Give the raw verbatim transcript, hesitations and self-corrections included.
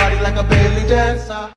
body like a belly dancer.